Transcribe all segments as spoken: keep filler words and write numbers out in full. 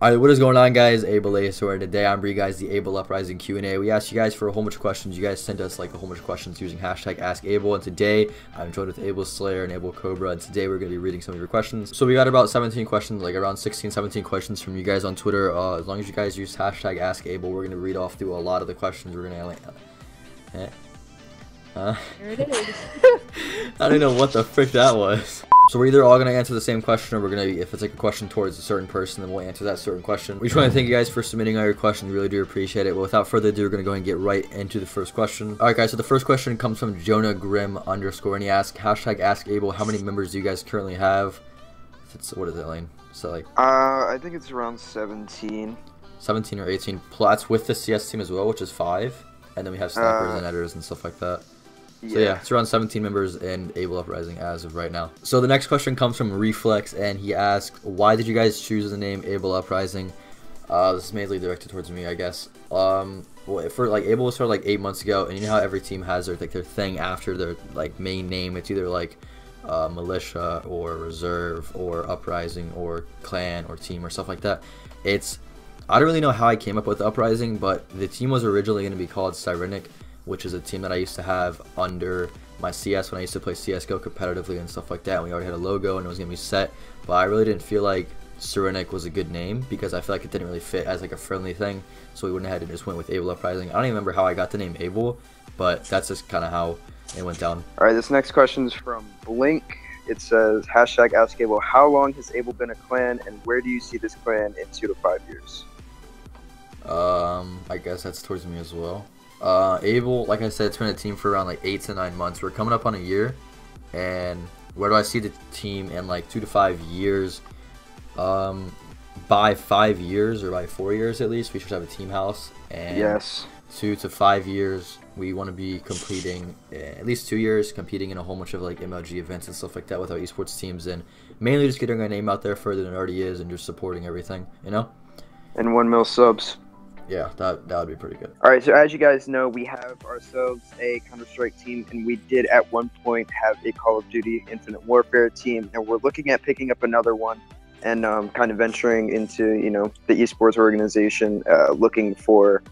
Alright, what is going on, guys? Able Slayer. Today I'm bringing you guys the Able Uprising Q and A. We asked you guys for a whole bunch of questions. You guys sent us like a whole bunch of questions using hashtag Ask Able. And today I'm joined with Able Slayer and Able Cobra. And today we're going to be reading some of your questions. So we got about seventeen questions, like around sixteen, seventeen questions from you guys on Twitter. Uh, as long as you guys use hashtag Ask Able, we're going to read off through a lot of the questions. We're going to... Uh, eh. Huh? There it is. I don't know what the frick that was. So we're either all going to answer the same question, or we're going to, if it's like a question towards a certain person, then we'll answer that certain question. We just want to thank you guys for submitting all your questions. We really do appreciate it. But without further ado, we're going to go ahead and get right into the first question. All right, guys. So the first question comes from Jonah Grimm underscore, and he asks, hashtag Ask Able, how many members do you guys currently have? It's, what is it, Lane? So like, uh, I think it's around seventeen. seventeen or eighteen. That's with the C S team as well, which is five. And then we have snappers uh, and editors and stuff like that. Yeah. So yeah, it's around seventeen members in Able Uprising as of right now. So the next question comes from Reflex, and he asked, why did you guys choose the name Able Uprising? Uh, this is mainly directed towards me, I guess. Um, well, for like Able was started like eight months ago, and you know how every team has their like their thing after their like main name. It's either like uh, militia or reserve or uprising or clan or team or stuff like that. It's I don't really know how I came up with Uprising, but the team was originally going to be called Cyrenic, which is a team that I used to have under my C S when I used to play C S G O competitively and stuff like that. And we already had a logo and it was going to be set, but I really didn't feel like Cyrenic was a good name because I feel like it didn't really fit as like a friendly thing. So we went ahead and just went with Able Uprising. I don't even remember how I got the name Able, but that's just kind of how it went down. All right, this next question is from Blink. It says, hashtag Ask Able, how long has Able been a clan and where do you see this clan in two to five years? Um, I guess that's towards me as well. Uh, Able, like I said, it's been a team for around like eight to nine months. We're coming up on a year, and where do I see the team in like two to five years? Um, by five years or by four years at least, we should have a team house. And yes, two to five years, we want to be completing at least two years, competing in a whole bunch of like M L G events and stuff like that with our esports teams, and mainly just getting our name out there further than it already is, and just supporting everything, you know. And one mil subs. Yeah, that, that would be pretty good. All right, so as you guys know, we have ourselves a Counter-Strike team, and we did at one point have a Call of Duty Infinite Warfare team, and we're looking at picking up another one and um, kind of venturing into, you know, the esports organization, uh, looking for,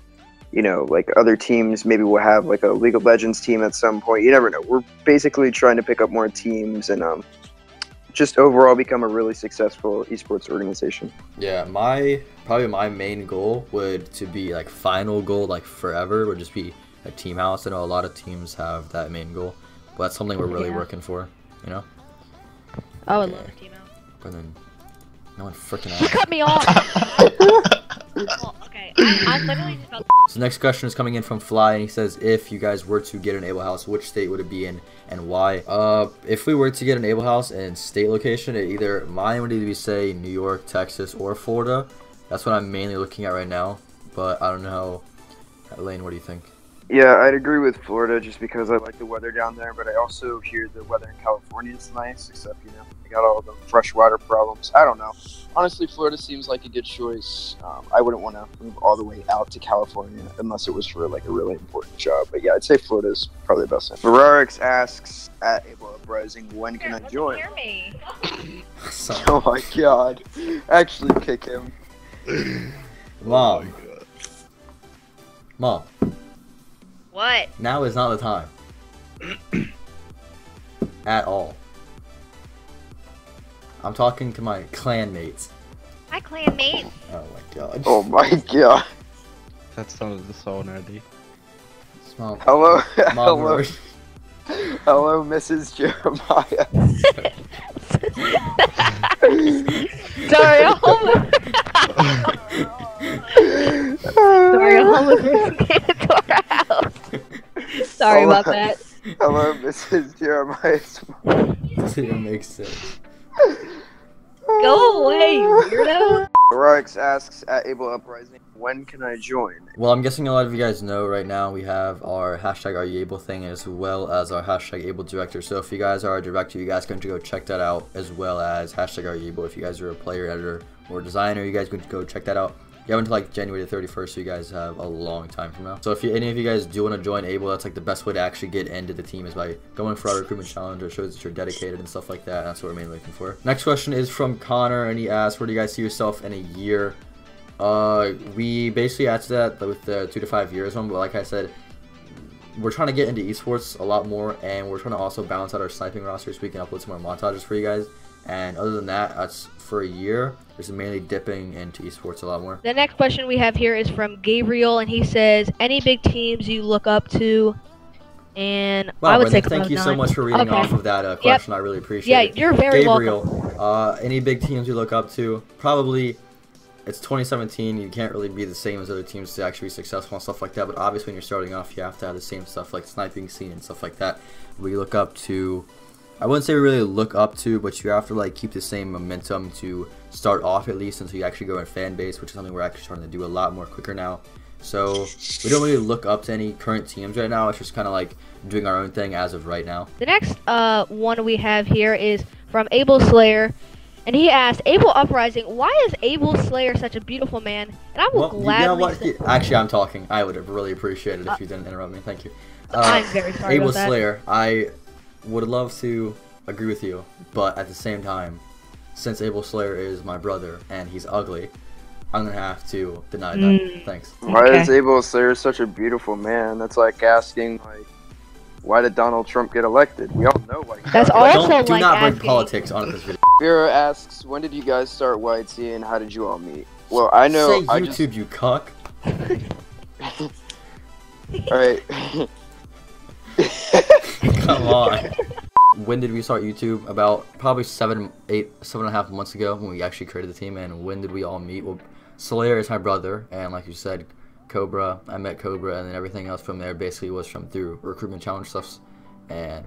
you know, like other teams. Maybe we'll have like a League of Legends team at some point. You never know. We're basically trying to pick up more teams and um, just overall become a really successful esports organization. Yeah, my probably my main goal would to be like final goal like forever would just be a team house. I know a lot of teams have that main goal, but that's something we're really yeah. working for, you know. I would okay. love a team house. But then no one freaking out. You cut me off. Well, okay, I'm, I'm literally just about. So next question is coming in from Fly, and he says, if you guys were to get an Able house, which state would it be in and why? Uh, if we were to get an Able house and state location, it either mine would either be say New York, Texas, or Florida. That's what I'm mainly looking at right now, but I don't know. Lane, what do you think? Yeah, I'd agree with Florida just because I like the weather down there, but I also hear the weather in California is nice, except, you know, they got all the freshwater problems. I don't know. Honestly, Florida seems like a good choice. Um, I wouldn't want to move all the way out to California unless it was for, like, a really important job. But, yeah, I'd say Florida's probably the best. Ferrarix asks, at Able Uprising, when can I join? Hear me. Oh, my God. Actually kick him. Mom. Oh Mom. What? Now is not the time. At all. I'm talking to my clan mates. Hi, clan mates. Oh my god. Oh my god. That sounded so nerdy. Small. Hello. Hello. Hello, Missus Jeremiah. Sorry, all Sorry, all over. Sorry hello, about that. Hello, Missus Jeremiah. Doesn't make sense. Go away, weirdo. Rox asks, at Able Uprising, when can I join? Well, I'm guessing a lot of you guys know right now we have our hashtag Are You Able thing as well as our hashtag Able Director. So if you guys are a director, you guys going to go check that out, as well as hashtag Are You Able. If you guys are a player, editor, or designer, you guys going to go check that out. You have until like January the thirty-first, so you guys have a long time from now. So if you, any of you guys do want to join Able, that's like the best way to actually get into the team is by going for our recruitment challenge. It shows that you're dedicated and stuff like that. That's what we're mainly looking for. Next question is from Connor, and he asks, where do you guys see yourself in a year? Uh, we basically added that with the two to five years one, but like I said, we're trying to get into esports a lot more, and we're trying to also balance out our sniping roster so we can upload some more montages for you guys. And other than that, that's for a year. This is mainly dipping into esports a lot more. The next question we have here is from Gabriel, and he says, "Any big teams you look up to?" And wow, I would Brendan, say thank you nine. so much for reading okay. off of that uh, question. Yep. I really appreciate yeah, it. Yeah, you're very Gabriel, welcome. Uh, any big teams you look up to? Probably. It's twenty seventeen, you can't really be the same as other teams to actually be successful and stuff like that, but obviously when you're starting off, you have to have the same stuff like sniping scene and stuff like that. We look up to, I wouldn't say we really look up to, but you have to like keep the same momentum to start off at least until you actually go in fan base, which is something we're actually starting to do a lot more quicker now. So we don't really look up to any current teams right now. It's just kind of like doing our own thing as of right now. The next uh, one we have here is from Able Slayer. And he asked, "Able Uprising, why is Able Slayer such a beautiful man?" And I will well, gladly. You know Actually, I'm talking. I would have really appreciated it uh, if you didn't interrupt me. Thank you. Uh, I'm very sorry. Able about Slayer, that. I would love to agree with you, but at the same time, since Able Slayer is my brother and he's ugly, I'm gonna have to deny that. Mm. Thanks. Why okay. is Able Slayer such a beautiful man? That's like asking, like, why did Donald Trump get elected? We all know why. He That's got also elected. Don't, do like not asking. bring politics onto this video. Vera asks, "When did you guys start Y T and how did you all meet?" Well, I know Say I YouTube, just... you cuck. Alright. Come on. When did we start YouTube? About probably seven, eight, seven and a half months ago when we actually created the team. And when did we all meet? Well, Slayer is my brother, and like you said, Cobra. I met Cobra, and then everything else from there basically was from through recruitment challenge stuffs, and.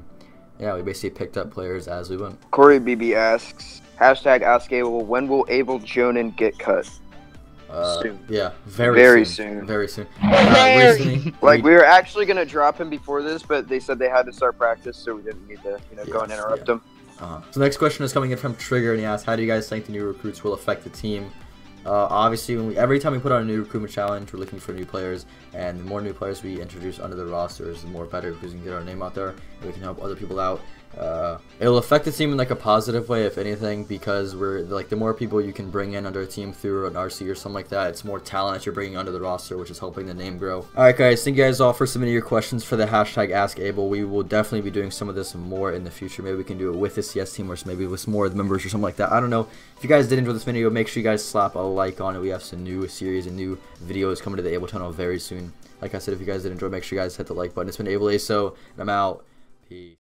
Yeah, we basically picked up players as we went. Corey B B asks, hashtag ask Able, when will Able Jonan get cut? Uh, soon. Yeah, very, very soon. soon. Very soon. Very soon. Uh, recently, like, we, we were actually going to drop him before this, but they said they had to start practice, so we didn't need to you know, yes, go and interrupt yeah. him. Uh-huh. So the next question is coming in from Trigger, and he asks, how do you guys think the new recruits will affect the team? Uh, obviously, when we, every time we put on a new recruitment challenge, we're looking for new players, and the more new players we introduce under the rosters, the more better, because we can get our name out there, and we can help other people out. Uh, it'll affect the team in like a positive way, if anything, because we're like the more people you can bring in under a team through an R C or something like that, it's more talent that you're bringing under the roster, which is helping the name grow. All right, guys, thank you guys all for submitting your questions for the hashtag Ask Able. We will definitely be doing some of this more in the future. Maybe we can do it with the C S team, or maybe with more of the members or something like that. I don't know. If you guys did enjoy this video, make sure you guys slap a like on it. We have some new series and new videos coming to the Able Tunnel very soon. Like I said, if you guys did enjoy, make sure you guys hit the like button. It's been Able Aso, and I'm out. Peace.